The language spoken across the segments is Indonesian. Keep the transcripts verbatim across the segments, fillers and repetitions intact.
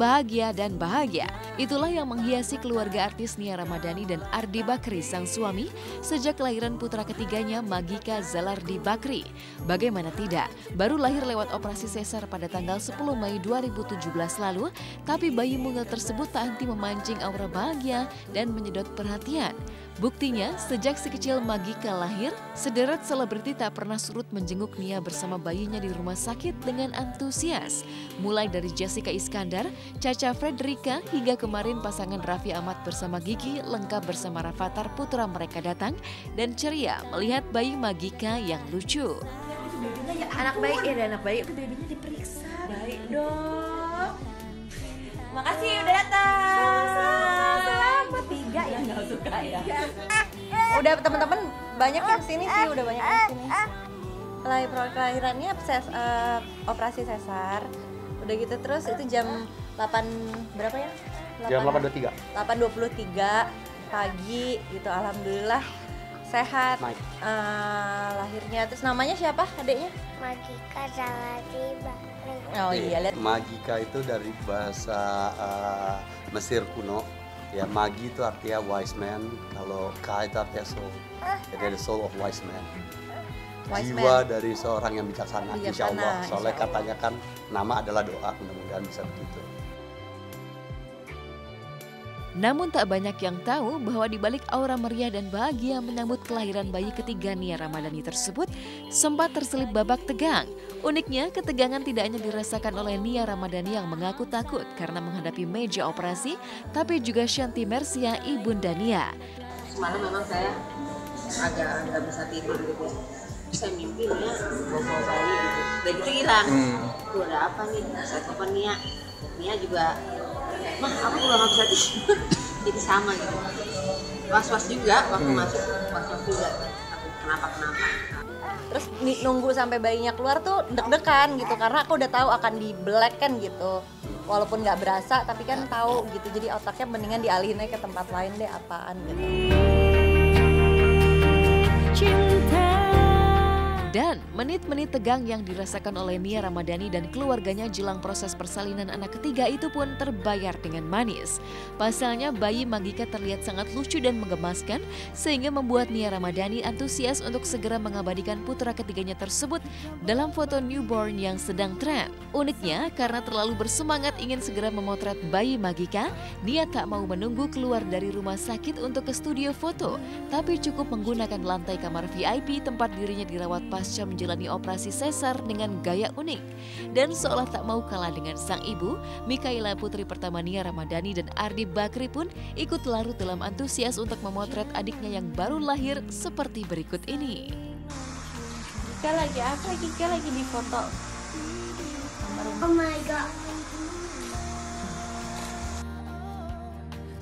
bahagia dan bahagia. Itulah yang menghiasi keluarga artis Nia Ramadhani dan Ardi Bakri sang suami sejak kelahiran putra ketiganya Magika Zalardi Bakri. Bagaimana tidak, baru lahir lewat operasi sesar pada tanggal sepuluh Mei dua ribu tujuh belas lalu, tapi bayi mungil tersebut tak henti memancing aura bahagia dan menyedot perhatian. Buktinya, sejak si kecil Magika lahir, sederet selebriti tak pernah surut menjenguk Nia bersama bayinya di rumah sakit dengan antusias. Mulai dari Jessica Iskandar, Caca Frederica, hingga kemarin pasangan Raffi Ahmad bersama Gigi lengkap bersama Rafathar putra mereka datang dan ceria melihat bayi Magika yang lucu. Anak baik ya, anak baik. Bayinya diperiksa. Baik dong. Makasih udah datang. Selamat tiga ya. Nggak suka ya. Udah teman-teman banyak yang sini sih, udah banyak yang sini. Lahir kelahirannya ses, uh, operasi sesar, udah gitu terus itu jam delapan berapa ya? delapan, jam delapan dua puluh tiga. delapan dua puluh tiga pagi gitu, alhamdulillah sehat. Uh, lahirnya terus namanya siapa adiknya? Magika Zalardi Bakri. Oh iya, lihat. Magika itu dari bahasa uh, Mesir kuno. Ya, Magi itu artinya wise man, kalau Ka itu artinya soul. Jadi the soul of wise man. Jiwa dari seorang yang bijaksana, bijaksana insya Allah. Soalnya insya Allah. Katanya kan nama adalah doa, mudah-mudahan bisa begitu. Namun tak banyak yang tahu bahwa di balik aura meriah dan bahagia menyambut kelahiran bayi ketiga Nia Ramadhani tersebut sempat terselip babak tegang. Uniknya, ketegangan tidak hanya dirasakan oleh Nia Ramadhani yang mengaku takut karena menghadapi meja operasi, tapi juga Shanti Mercia, ibunda Nia. Semalam memang saya agak nggak bisa tidur gitu. Saya mimpinya bawa bayi gitu, bayi itu hilang. Itu ada apa nih? Saya telepon Nia, Nia juga, mah aku juga nggak bisa tidur. Jadi sama gitu, was-was juga waktu hmm. masuk, was-was juga, aku kenapa-kenapa. Terus nunggu sampai bayinya keluar tuh deg-degan gitu, karena aku udah tahu akan di black kan gitu. Walaupun nggak berasa, tapi kan tahu gitu. Jadi otaknya mendingan dialihin aja ke tempat lain deh, apaan gitu. Dan menit-menit tegang yang dirasakan oleh Nia Ramadhani dan keluarganya jelang proses persalinan anak ketiga itu pun terbayar dengan manis. Pasalnya bayi Magika terlihat sangat lucu dan menggemaskan sehingga membuat Nia Ramadhani antusias untuk segera mengabadikan putra ketiganya tersebut dalam foto newborn yang sedang tren. Uniknya karena terlalu bersemangat ingin segera memotret bayi Magika, Nia tak mau menunggu keluar dari rumah sakit untuk ke studio foto, tapi cukup menggunakan lantai kamar V I P tempat dirinya dirawat pas pasca menjalani operasi sesar dengan gaya unik. Dan seolah tak mau kalah dengan sang ibu, Mikaila putri pertama Nia Ramadhani dan Ardi Bakri pun ikut larut dalam antusias untuk memotret adiknya yang baru lahir seperti berikut ini. Kika lagi apa? Kika lagi di foto. Oh my god.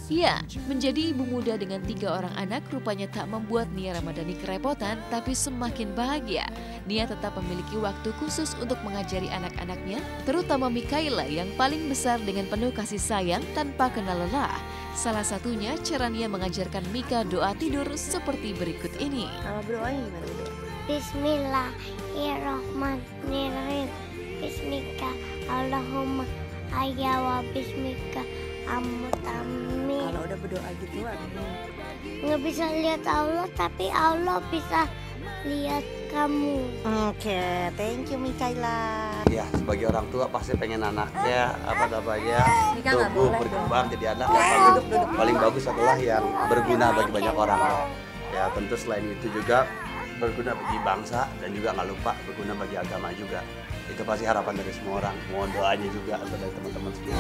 Ya, menjadi ibu muda dengan tiga orang anak rupanya tak membuat Nia Ramadhani kerepotan, tapi semakin bahagia. Nia tetap memiliki waktu khusus untuk mengajari anak-anaknya, terutama Mikaila yang paling besar dengan penuh kasih sayang tanpa kenal lelah. Salah satunya cara Nia mengajarkan Mika doa tidur seperti berikut ini. Kalau berdoanya gimana berdoa? Bismillahirrahmanirrahim. Bismika Allahumma ayyawa bismika amutami. Kalau udah berdoa gitu nggak bisa lihat Allah, tapi Allah bisa lihat kamu. Oke, okay, thank you Mikaila. Ya, sebagai orang tua pasti pengen anaknya apa namanya tumbuh berkembang jadi anak yang paling, paling bagus adalah yang berguna bagi banyak orang. Ya tentu selain itu juga berguna bagi bangsa dan juga nggak lupa berguna bagi agama juga. Itu pasti harapan dari semua orang. Mohon doanya juga untuk dari teman-teman semua.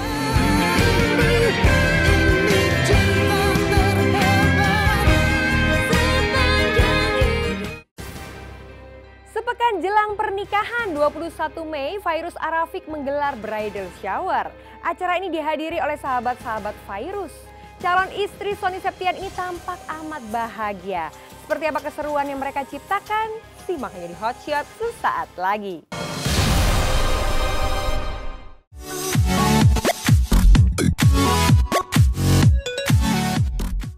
Sepekan jelang pernikahan dua puluh satu Mei, Fairuz Arafik menggelar bridal shower. Acara ini dihadiri oleh sahabat-sahabat Fairuz. Calon istri Soni Septian ini tampak amat bahagia. Seperti apa keseruan yang mereka ciptakan? Simak hanya di Hot Shot sesaat lagi.